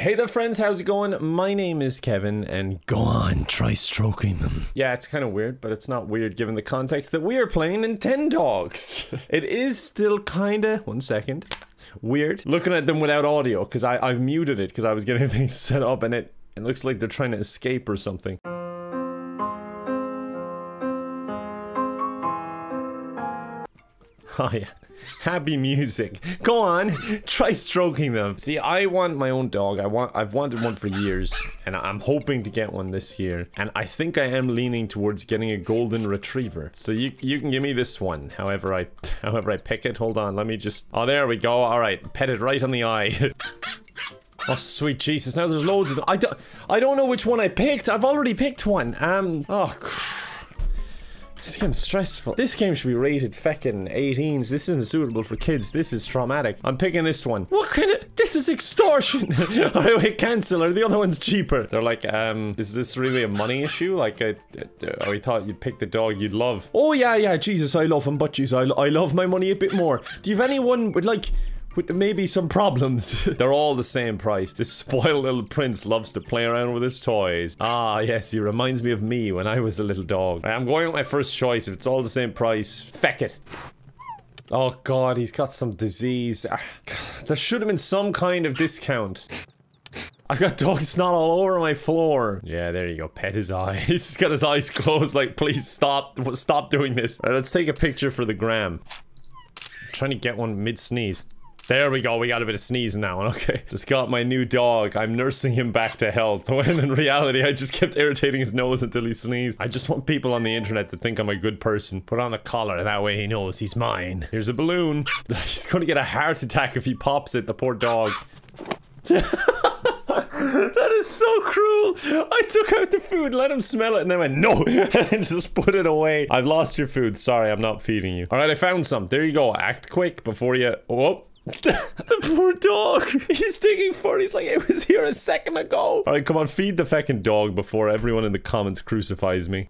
Hey there friends, how's it going? My name is Kevin, and go on, try stroking them. Yeah, it's kind of weird, but it's not weird given the context that we are playing Nintendogs. It is still kinda, one second, weird looking at them without audio, because I've muted it because I was getting things set up, and it looks like they're trying to escape or something. Oh yeah. Happy music. Go on, try stroking them. See, I want my own dog. I've wanted one for years, and I'm hoping to get one this year. And I think I am leaning towards getting a golden retriever. So you can give me this one, however I pick it. Hold on, let me just... Oh, there we go. All right, pet it right on the eye. Oh, sweet Jesus. Now there's loads of them. I don't know which one I picked. I've already picked one. Oh, crap. This game's stressful. This game should be rated feckin' 18s. This isn't suitable for kids. This is traumatic. I'm picking this one. What kind of... This is extortion! Alright, wait, cancel her. The other one's cheaper. They're like, is this really a money issue? Like, I thought you'd pick the dog you'd love. Oh, yeah, Jesus, I love him, but geez, I love my money a bit more. Do you have anyone with, like... with maybe some problems? They're all the same price. This spoiled little prince loves to play around with his toys. Ah, yes, he reminds me of me when I was a little dog. I'm going with my first choice. If it's all the same price, feck it. Oh God, he's got some disease. There should have been some kind of discount. I've got dog snot all over my floor. Yeah, there you go. Pet his eyes. He's got his eyes closed like, please stop doing this. All right, let's take a picture for the gram. I'm trying to get one mid-sneeze. There we go, we got a bit of sneeze in that one, okay. Just got my new dog, I'm nursing him back to health, when in reality I just kept irritating his nose until he sneezed. I just want people on the internet to think I'm a good person. Put on the collar, that way he knows he's mine. Here's a balloon. He's gonna get a heart attack if he pops it, the poor dog. That is so cruel. I took out the food, let him smell it, and then went, no, and just put it away. I've lost your food, sorry, I'm not feeding you. All right, I found some, there you go. Act quick before you, whoop. The poor dog. He's digging for it. He's like, it was here a second ago. All right, come on, feed the feckin' dog before everyone in the comments crucifies me.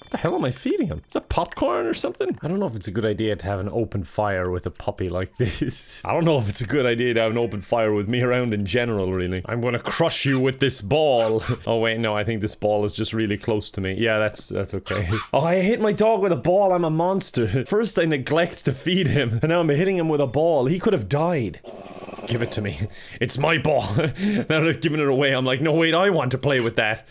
What the hell am I feeding him? Is that popcorn or something? I don't know if it's a good idea to have an open fire with a puppy like this. I don't know if it's a good idea to have an open fire with me around in general, really. I'm gonna crush you with this ball. Oh wait, no, I think this ball is just really close to me. Yeah, that's okay. Oh, I hit my dog with a ball. I'm a monster. First I neglect to feed him, and now I'm hitting him with a ball. He could have died. Give it to me. It's my ball. Now I've given it away. I'm like, no, wait, I want to play with that.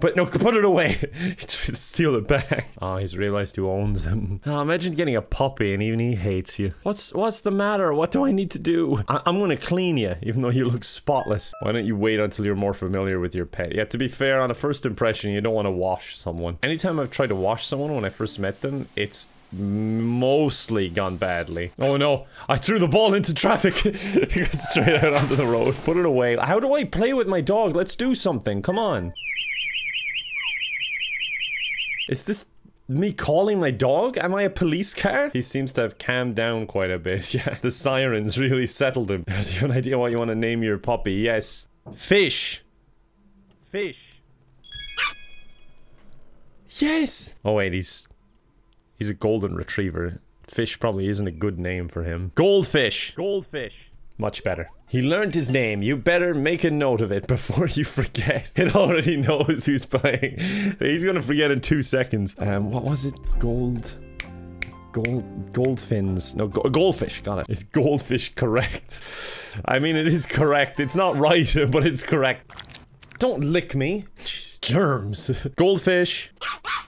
But no, put it away. He tried to steal it back. Oh, he's realized who owns him. Oh, imagine getting a puppy and even he hates you. What's the matter? What do I need to do? I'm gonna clean you, even though you look spotless. Why don't you wait until you're more familiar with your pet? Yeah, to be fair, on a first impression, you don't want to wash someone. Anytime I've tried to wash someone when I first met them, it's... mostly gone badly. Oh no, I threw the ball into traffic. Straight out onto the road. Put it away. How do I play with my dog? Let's do something, come on. Is this me calling my dog? Am I a police car? He seems to have calmed down quite a bit. Yeah, the sirens really settled him. Do you have an idea what you want to name your puppy? Yes. Fish. Fish. Yes! Oh wait, He's a golden retriever. Fish probably isn't a good name for him. Goldfish! Goldfish. Much better. He learned his name. You better make a note of it before you forget. It already knows who's playing. He's gonna forget in 2 seconds. What was it? Goldfins. No, goldfish. Got it. Is goldfish correct? I mean, it is correct. It's not right, but it's correct. Don't lick me. Germs. Goldfish.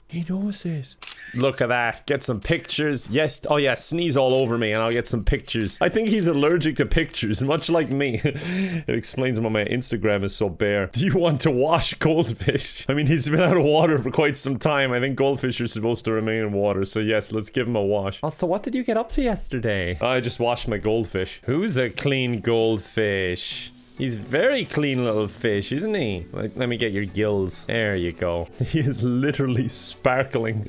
He knows this. Look at that. Get some pictures. Yes. Oh yeah, sneeze all over me and I'll get some pictures. I think he's allergic to pictures, much like me. It explains why my Instagram is so bare. Do you want to wash goldfish? I mean, he's been out of water for quite some time. I think goldfish are supposed to remain in water. So yes, let's give him a wash. Also, what did you get up to yesterday? I just washed my goldfish. Who's a clean goldfish? He's very clean little fish, isn't he? Like, let me get your gills. There you go. He is literally sparkling.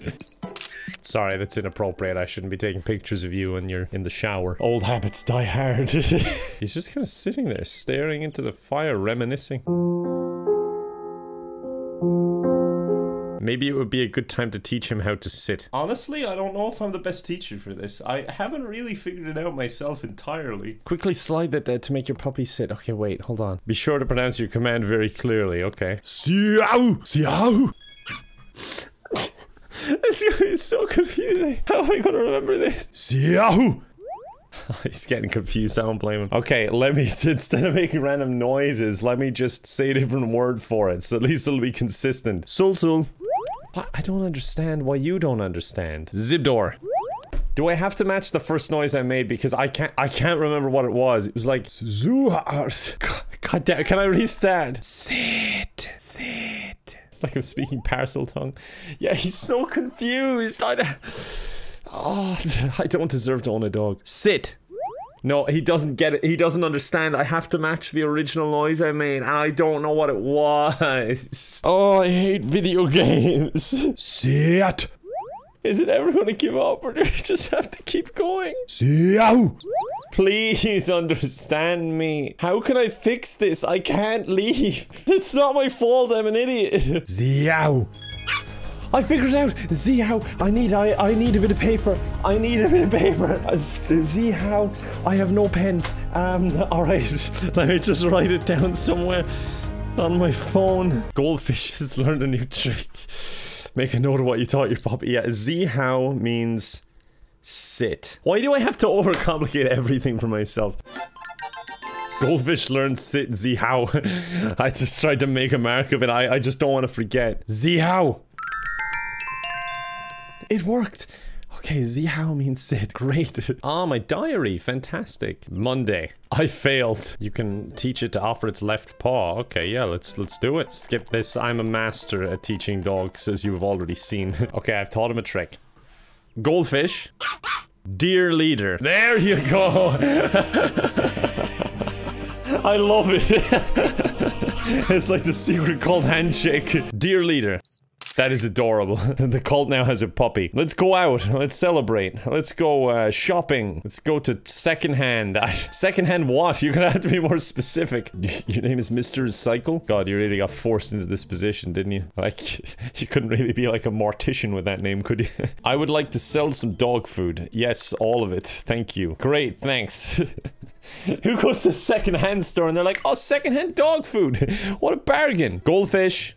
Sorry, that's inappropriate. I shouldn't be taking pictures of you when you're in the shower. Old habits die hard. He's just kind of sitting there, staring into the fire, reminiscing. Maybe it would be a good time to teach him how to sit. Honestly, I don't know if I'm the best teacher for this. I haven't really figured it out myself entirely. Quickly slide that there to make your puppy sit. Okay, wait, hold on. Be sure to pronounce your command very clearly, okay? Siao! Siao! This is so confusing. How am I gonna remember this? Siao! He's getting confused, I don't blame him. Okay, let me, instead of making random noises, let me just say a different word for it, so at least it'll be consistent. Sul-sul. I don't understand why you don't understand. Zibdor. Do I have to match the first noise I made? Because I can't remember what it was. It was like... God damn, can I restart? Sit. Sit. It's like I'm speaking parcel tongue. Yeah, he's so confused. Oh, I don't deserve to own a dog. Sit. No, he doesn't get it. He doesn't understand. I have to match the original noise I made, and I don't know what it was. Oh, I hate video games. Sit. Is it ever going to give up, or do we just have to keep going? Siao! Please understand me. How can I fix this? I can't leave. It's not my fault. I'm an idiot. Siao! I figured it out. Siao! I need a bit of paper. I need a bit of paper. Siao! I have no pen. All right. Let me just write it down somewhere on my phone. Goldfishes learned a new trick. Make a note of what you taught your puppy. Yeah, Siao means sit. Why do I have to overcomplicate everything for myself? Goldfish learn sit, Siao. I just tried to make a mark of it. I just don't want to forget. Siao. It worked. Okay, Siao means sit. Great. Ah, my diary. Fantastic. Monday. I failed. You can teach it to offer its left paw. Okay, yeah, let's do it. Skip this. I'm a master at teaching dogs, as you've already seen. Okay, I've taught him a trick. Goldfish. Dear leader. There you go. I love it. It's like the secret cult handshake. Dear leader. That is adorable. The cult now has a puppy. Let's go out. Let's celebrate. Let's go shopping. Let's go to secondhand. Secondhand what? You're gonna have to be more specific. Your name is Mr. Cycle? God, you really got forced into this position, didn't you? Like, you couldn't really be like a mortician with that name, could you? I would like to sell some dog food. Yes, all of it. Thank you. Great, thanks. Who goes to a secondhand store and they're like, oh, secondhand dog food? What a bargain. Goldfish.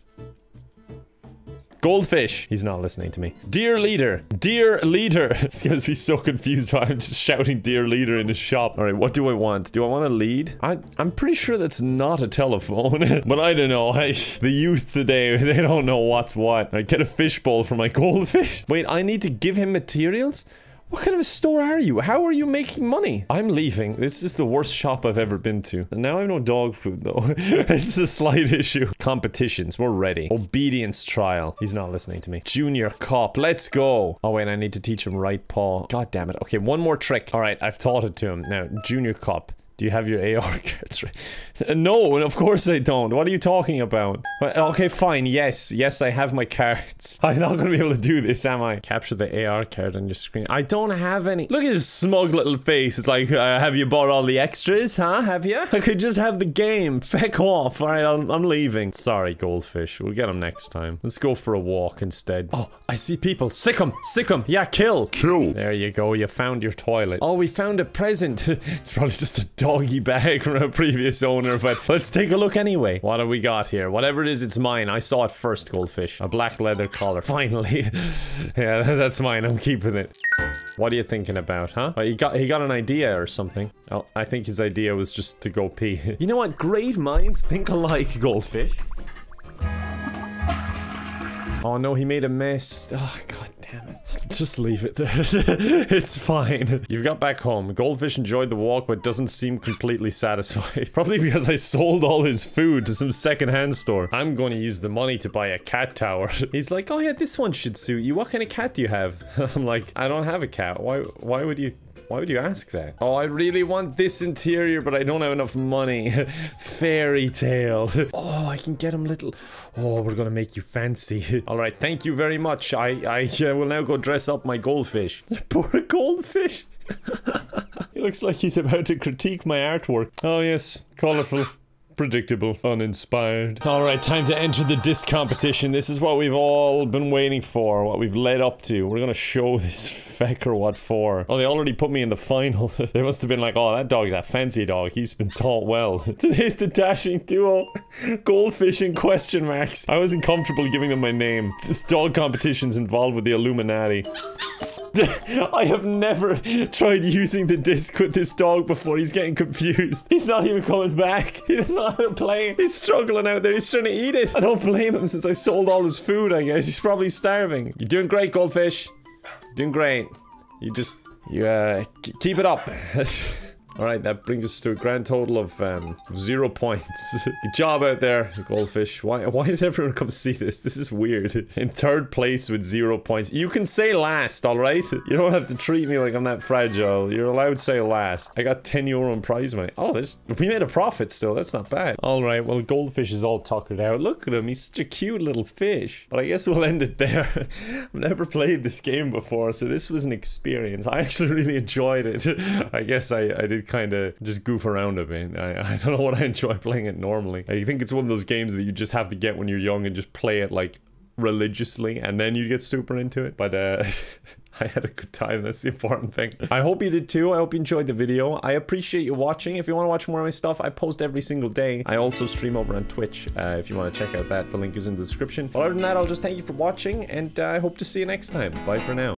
Goldfish. He's not listening to me. Dear leader. Dear leader. This guy's be so confused why I'm just shouting dear leader in his shop. All right, what do I want? Do I want a lead? I'm pretty sure that's not a telephone. But I don't know. The youth today, they don't know what's what. I get a fishbowl for my goldfish. Wait, I need to give him materials? What kind of a store are you? How are you making money? I'm leaving. This is the worst shop I've ever been to. And now I have no dog food, though. This is a slight issue. Competitions. We're ready. Obedience trial. He's not listening to me. Junior cop. Let's go. Oh, wait. I need to teach him right paw. God damn it. Okay, one more trick. All right, I've taught it to him. Now, junior cop. Do you have your AR cards? No, and of course I don't. What are you talking about? Okay, fine. Yes. Yes, I have my cards. I'm not gonna be able to do this, am I? Capture the AR card on your screen. I don't have any. Look at his smug little face. It's like, have you bought all the extras, huh? Have you? I could just have the game. Feck off. Alright, I'm leaving. Sorry, goldfish. We'll get him next time. Let's go for a walk instead. Oh, I see people. Sick 'em. Sick 'em. Yeah, kill. Kill. There you go. You found your toilet. Oh, we found a present. It's probably just a doggy bag from a previous owner, but let's take a look anyway. What have we got here? Whatever it is, it's mine. I saw it first, goldfish. A black leather collar. Finally. Yeah, that's mine. I'm keeping it. What are you thinking about, huh? Oh, he got an idea or something. Oh, I think his idea was just to go pee. You know what? Great minds think alike, goldfish. Oh no, he made a mess. Oh, God damn it. Just leave it there. It's fine. You've got back home. Goldfish enjoyed the walk, but doesn't seem completely satisfied. Probably because I sold all his food to some secondhand store. I'm going to use the money to buy a cat tower. He's like, oh yeah, this one should suit you. What kind of cat do you have? I'm like, I don't have a cat. Why would you ask that? Oh, I really want this interior, but I don't have enough money. Fairy tale. Oh, I can get him little... Oh, we're gonna make you fancy. All right, thank you very much. I will now go dress up my goldfish. Poor goldfish. He looks like he's about to critique my artwork. Oh, yes. Colorful. predictable, uninspired. Alright, time to enter the disc competition. This is what we've all been waiting for, what we've led up to. We're gonna show this fecker what for. Oh, they already put me in the final. They must have been like, oh, that dog's a fancy dog. He's been taught well. Today's the dashing duo. Goldfish and question marks. I wasn't comfortable giving them my name. This dog competition's involved with the Illuminati. I have never tried using the disc with this dog before. He's getting confused. He's not even coming back. He doesn't know how to play. He's struggling out there. He's trying to eat it. I don't blame him since I sold all his food, I guess. He's probably starving. You're doing great, Goldfish. Doing great. You just... You keep it up. Alright, that brings us to a grand total of 0 points. Good job out there, Goldfish. Why did everyone come see this? This is weird. In third place with 0 points. You can say last, alright? You don't have to treat me like I'm that fragile. You're allowed to say last. I got 10 euro in prize money. Oh, we made a profit still. That's not bad. Alright, well, Goldfish is all tuckered out. Look at him. He's such a cute little fish. But I guess we'll end it there. I've never played this game before, so this was an experience. I actually really enjoyed it. I guess I did kind of just goof around a bit. I don't know what I enjoy playing it normally. I think it's one of those games that you just have to get when you're young and just play it like religiously, and then you get super into it. But I had a good time. That's the important thing. I hope you did too. I hope you enjoyed the video. I appreciate you watching. If you want to watch more of my stuff, I post every single day. I also stream over on Twitch. If you want to check out that, the link is in the description. But other than that, I'll just thank you for watching, and I hope to see you next time. Bye for now.